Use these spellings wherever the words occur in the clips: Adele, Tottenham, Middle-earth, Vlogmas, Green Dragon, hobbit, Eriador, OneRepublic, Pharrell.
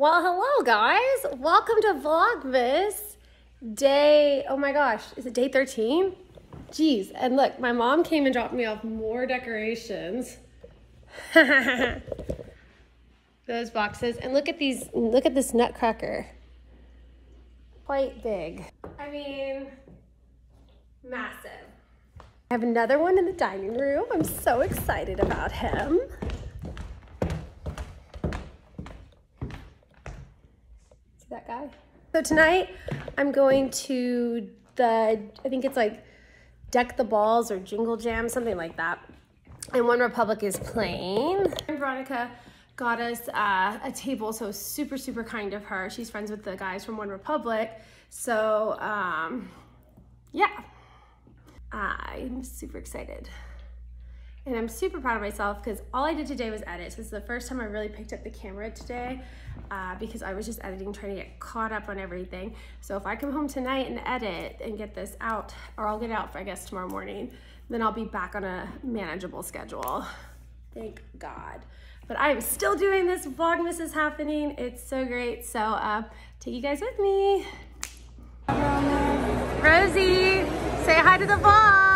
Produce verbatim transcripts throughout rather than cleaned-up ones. Well, hello guys, welcome to Vlogmas day, oh my gosh, is it day thirteen? Jeez, and look, my mom came and dropped me off more decorations. Those boxes, and look at these, look at this nutcracker. Quite big. I mean, massive. I have another one in the dining room. I'm so excited about him. See that guy? So tonight I'm going to the, I think it's like Deck the Balls or Jingle Jam, something like that. And OneRepublic is playing. And Veronica got us uh, a table, so super, super kind of her. She's friends with the guys from OneRepublic. So um, yeah, I'm super excited. And I'm super proud of myself because all I did today was edit. This is the first time I really picked up the camera today uh, because I was just editing, trying to get caught up on everything. So if I come home tonight and edit and get this out, or I'll get it out for, I guess, tomorrow morning, then I'll be back on a manageable schedule. Thank God. But I'm still doing this. Vlogmas is happening. It's so great. So uh, take you guys with me. Rosie, say hi to the vlog.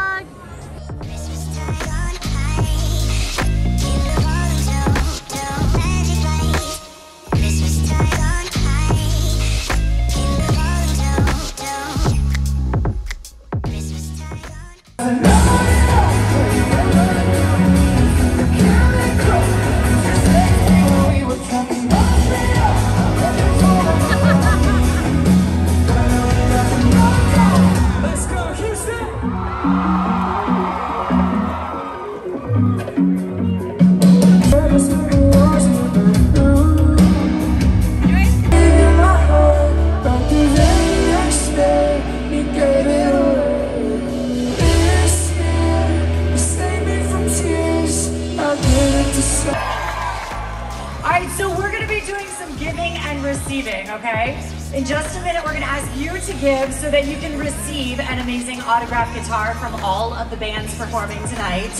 Okay? In just a minute, we're gonna ask you to give so that you can receive an amazing autographed guitar from all of the bands performing tonight.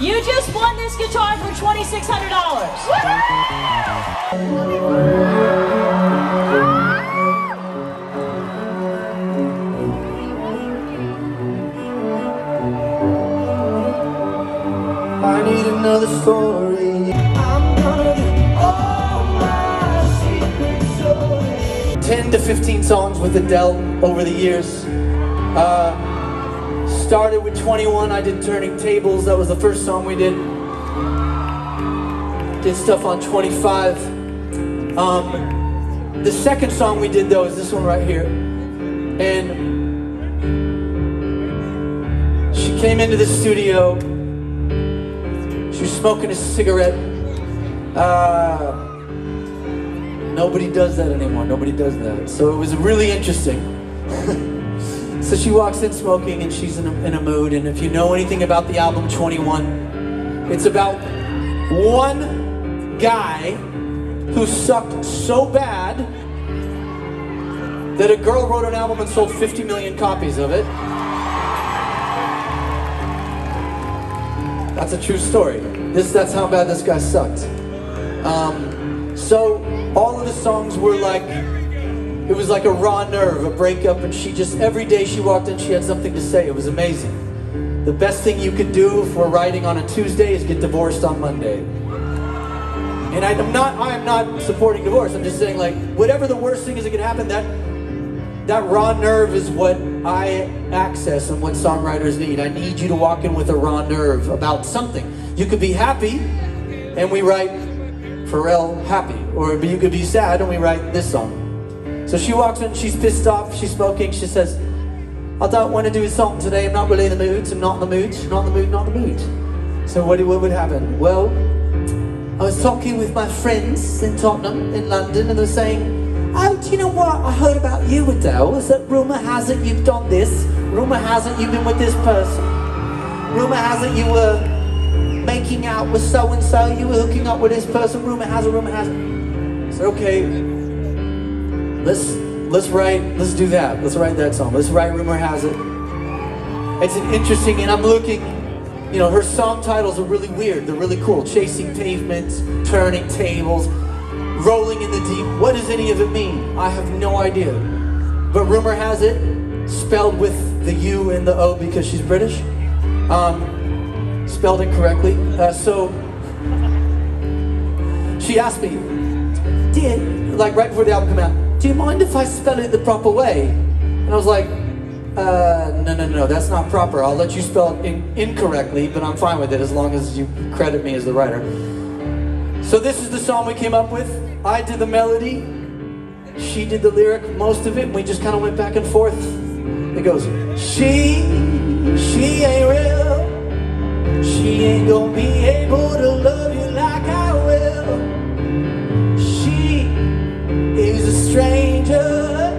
You just won this guitar for twenty-six hundred dollars. I need another story. ten to fifteen songs with Adele over the years. Uh, started with twenty-one, I did Turning Tables, that was the first song we did. Did stuff on twenty-five. Um, the second song we did though is this one right here. And she came into the studio, she was smoking a cigarette. Uh, Nobody does that anymore, nobody does that. So it was really interesting. So she walks in smoking and she's in a, in a mood, and if you know anything about the album twenty-one, it's about one guy who sucked so bad that a girl wrote an album and sold fifty million copies of it. That's a true story. This, that's how bad this guy sucked. Um, so. All of the songs were like, it was like a raw nerve, a breakup, and she just, every day she walked in, she had something to say. It was amazing. The best thing you could do for writing on a Tuesday is get divorced on Monday. And I'm not, I'm not supporting divorce, I'm just saying, like, whatever the worst thing is that could happen, that, that raw nerve is what I access and what songwriters need. I need you to walk in with a raw nerve about something. You could be happy, and we write Pharrell Happy, or you could be sad and we write this song. So she walks in, she's pissed off, she's smoking, she says, I don't want to do a song today, I'm not really in the mood, I'm not in the mood, not in the mood, not in the mood. So what, what would happen? Well, I was talking with my friends in Tottenham, in London, and they were saying, oh, do you know what, I heard about you, Adele, is that rumour has it you've done this, rumour has it you've been with this person, rumour has it you were making out with so-and-so, you were hooking up with this person, rumor has a rumor has a. I said, okay, let's, let's write, let's do that, let's write that song, let's write Rumor Has It. It's an interesting, and I'm looking, you know, her song titles are really weird, they're really cool, Chasing Pavements, Turning Tables, Rolling in the Deep What does any of it mean? I have no idea. But rumor has it, spelled with the U and the O because she's British, um, spelled incorrectly. Uh, so she asked me, dear, like right before the album came out, do you mind if I spell it the proper way? And I was like, uh, no, no, no, that's not proper. I'll let you spell it in incorrectly, but I'm fine with it as long as you credit me as the writer. So this is the song we came up with. I did the melody, she did the lyric, most of it, and we just kind of went back and forth. It goes, she, she ain't real, she ain't gonna be able to love you like I will. She is a stranger,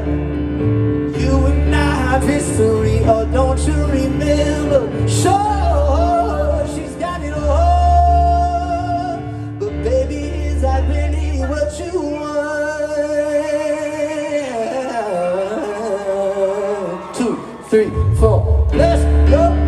you and I have history, or don't you remember? Sure, she's got it all, but baby, is that really what you want? One, two, three, four, let's go!